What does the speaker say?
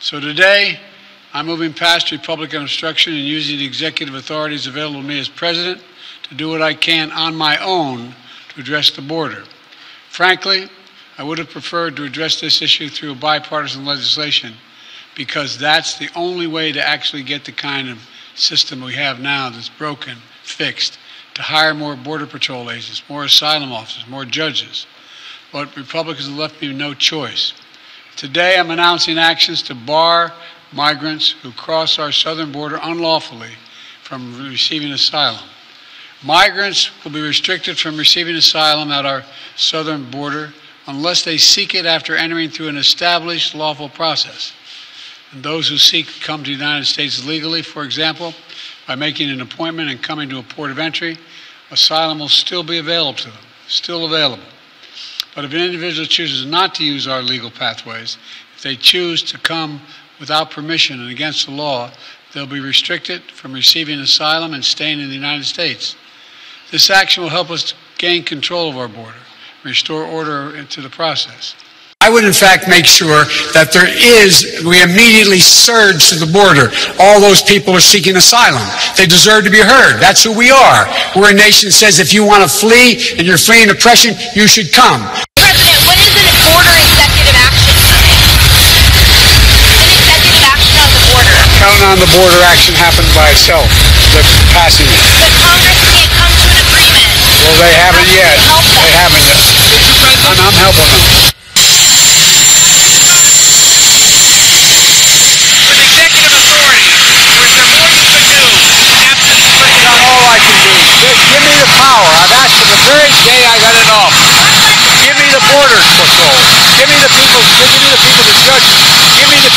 So today, I'm moving past Republican obstruction and using the executive authorities available to me as president to do what I can on my own to address the border. Frankly, I would have preferred to address this issue through bipartisan legislation, because that's the only way to actually get the kind of system we have now that's broken, fixed, to hire more border patrol agents, more asylum officers, more judges. But Republicans have left me no choice. Today, I'm announcing actions to bar migrants who cross our southern border unlawfully from receiving asylum. Migrants will be restricted from receiving asylum at our southern border unless they seek it after entering through an established lawful process. And those who seek to come to the United States legally, for example, by making an appointment and coming to a port of entry, asylum will still be available to them, still available. But if an individual chooses not to use our legal pathways, if they choose to come without permission and against the law, they'll be restricted from receiving asylum and staying in the United States. This action will help us gain control of our border, restore order into the process. I would, in fact, make sure that we immediately surge to the border. All those people are seeking asylum. They deserve to be heard. That's who we are. We're a nation that says if you want to flee and you're fleeing oppression, you should come. President, when is the border executive action coming? An executive action on the border? Count on the border action happened by itself, the passing. But Congress can't come to an agreement. Well, they haven't yet. They haven't yet. And I'm helping them. Give me the power. I've asked from the very day I got it off. Give me the border control. Give me the people. Give me the people to judge. Give me the